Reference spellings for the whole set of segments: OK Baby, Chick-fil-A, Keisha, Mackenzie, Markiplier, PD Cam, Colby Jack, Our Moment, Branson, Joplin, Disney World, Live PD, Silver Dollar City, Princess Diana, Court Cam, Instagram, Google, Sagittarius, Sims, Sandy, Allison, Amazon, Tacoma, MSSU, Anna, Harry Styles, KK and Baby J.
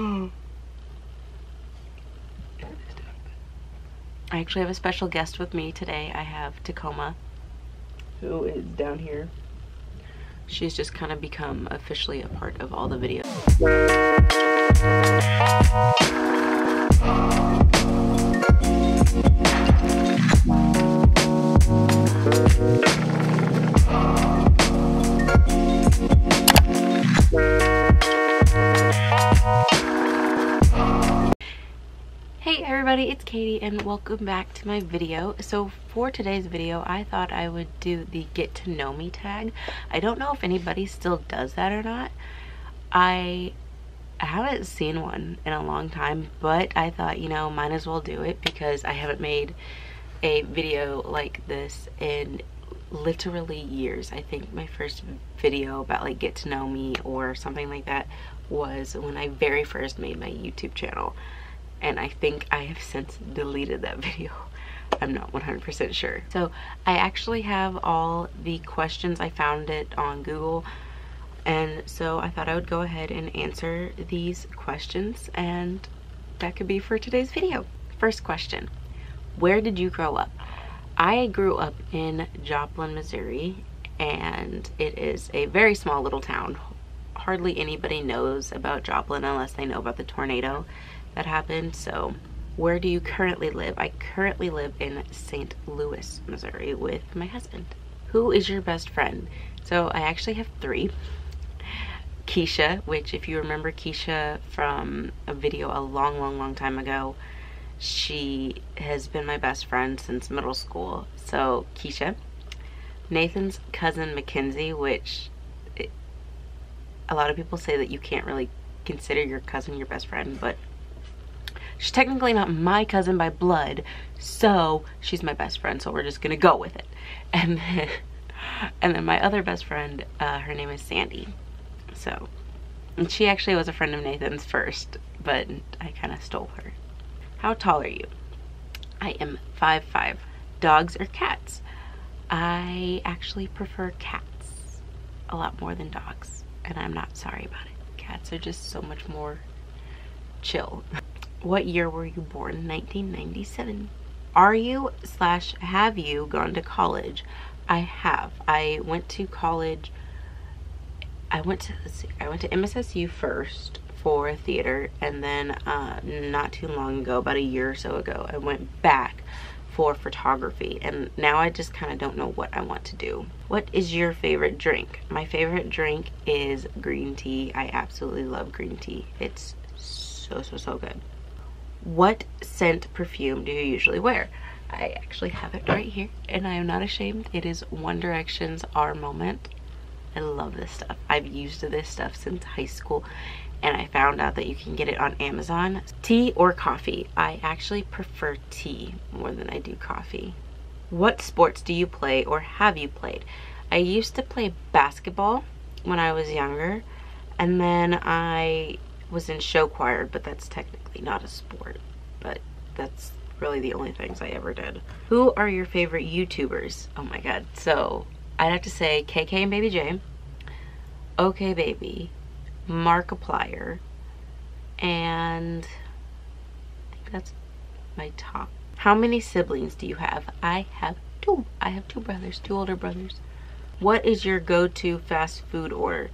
I actually have a special guest with me today. I have Tacoma, who is down here. She's just kind of become officially a part of all the videos. Hey everybody, it's Katie and welcome back to my video. So for today's video, I thought I would do the get to know me tag. I don't know if anybody still does that or not. I haven't seen one in a long time, but I thought, you know, might as well do it because I haven't made a video like this in literally years. I think my first video about like get to know me or something like that was when I very first made my YouTube channel. And I think I have since deleted that video. I'm not 100% sure. So I actually have all the questions. I found it on Google. And so I thought I would go ahead and answer these questions. And that could be for today's video. First question, where did you grow up? I grew up in Joplin, Missouri. And it is a very small little town. Hardly anybody knows about Joplin unless they know about the tornado that happened. So where do you currently live? I currently live in St. Louis, Missouri with my husband. Who is your best friend? So I actually have three. Keisha, which if you remember Keisha from a video a long time ago, she has been my best friend since middle school. So Keisha. Nathan's cousin Mackenzie, which a lot of people say that you can't really consider your cousin your best friend, but she's technically not my cousin by blood, so she's my best friend, so we're just gonna go with it. And then my other best friend, her name is Sandy. So, and she actually was a friend of Nathan's first, but I kind of stole her. How tall are you? I am 5'5". Dogs or cats? I actually prefer cats a lot more than dogs, and I'm not sorry about it. Cats are just so much more chill. What year were you born? 1997. Are you / have you gone to college? I have. I went to college. I went to MSSU first for theater, and then not too long ago, about a year or so ago, I went back for photography, and now I just kind of don't know what I want to do. What is your favorite drink? My favorite drink is green tea. I absolutely love green tea. It's so good. What scent perfume do you usually wear? I actually have it right here and I am not ashamed. It is One Direction's Our Moment. I love this stuff. I've used this stuff since high school and I found out that you can get it on Amazon. Tea or coffee? I actually prefer tea more than I do coffee. What sports do you play or have you played? I used to play basketball when I was younger and then I was in show choir, but that's technically not a sport, but that's really the only things I ever did. Who are your favorite YouTubers? Oh my god. So I'd have to say KK and Baby J, OK Baby, Markiplier, and I think that's my top. How many siblings do you have? I have two. I have two brothers, two older brothers. What is your go-to fast food order?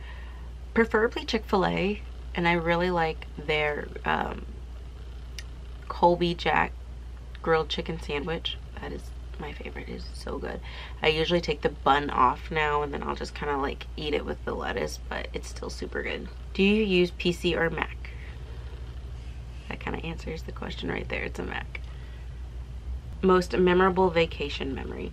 Preferably Chick-fil-A. And I really like their Colby Jack grilled chicken sandwich. That is my favorite. It is so good. I usually take the bun off now and then I'll just kind of like eat it with the lettuce, but it's still super good. Do you use PC or Mac? That kind of answers the question right there. It's a Mac. Most memorable vacation memory?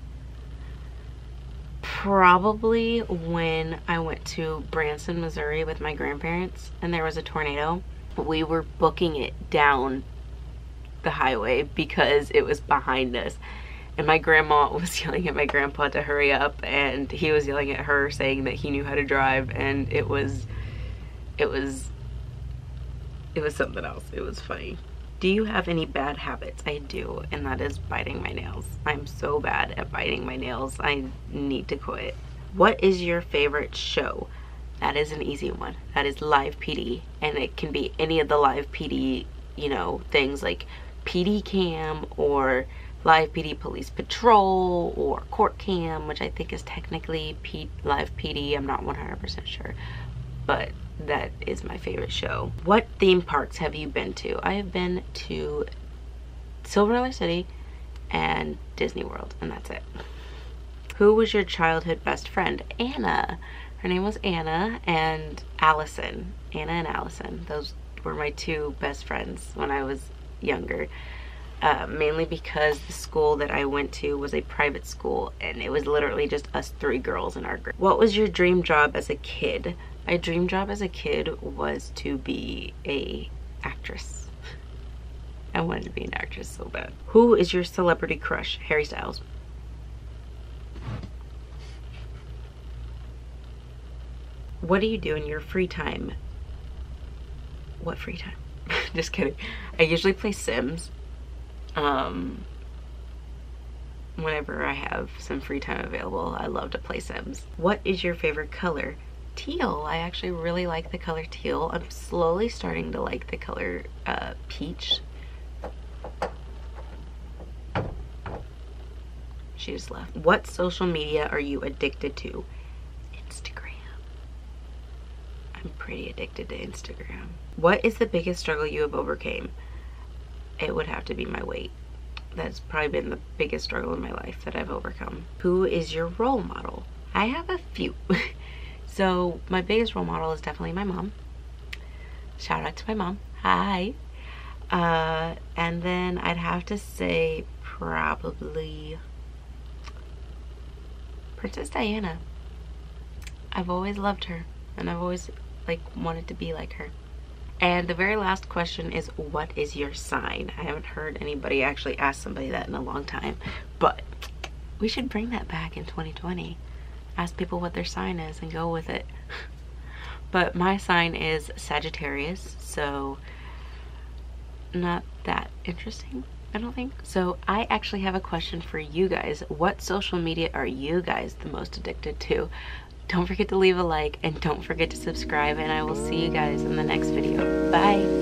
Probably when I went to Branson, Missouri with my grandparents and there was a tornado. We were booking it down the highway because it was behind us. And my grandma was yelling at my grandpa to hurry up and he was yelling at her saying that he knew how to drive, and it was something else. It was funny. Do you have any bad habits? I do, and that is biting my nails. I'm so bad at biting my nails. I need to quit. What is your favorite show? That is an easy one. That is Live PD, and it can be any of the Live PD, you know, things like PD Cam or Live PD Police Patrol or Court Cam, which I think is technically Live PD. I'm not 100% sure, but that is my favorite show. What theme parks have you been to? I have been to Silver Dollar City and Disney World, and that's it. Who was your childhood best friend? Anna. Her name was Anna and Allison. Anna and Allison. Those were my two best friends when I was younger. Mainly because the school that I went to was a private school, and it was literally just us three girls in our group. What was your dream job as a kid? My dream job as a kid was to be an actress. I wanted to be an actress so bad. Who is your celebrity crush? Harry Styles. What do you do in your free time? What free time? Just kidding. I usually play Sims. Whenever I have some free time available, I love to play Sims. What is your favorite color? Teal. I actually really like the color teal. I'm slowly starting to like the color peach. She just left. What social media are you addicted to? Instagram. I'm pretty addicted to Instagram. What is the biggest struggle you have overcome? It would have to be my weight. That's probably been the biggest struggle in my life that I've overcome. Who is your role model? I have a few. So my biggest role model is definitely my mom. Shout out to my mom. Hi. And then I'd have to say probably Princess Diana. I've always loved her, and I've always wanted to be like her. And the very last question is, what is your sign? I haven't heard anybody actually ask somebody that in a long time, but we should bring that back in 2020. Ask people what their sign is and go with it. But my sign is Sagittarius, so not that interesting, I don't think. So I actually have a question for you guys. What social media are you guys the most addicted to? Don't forget to leave a like, and don't forget to subscribe, and I will see you guys in the next video. Bye.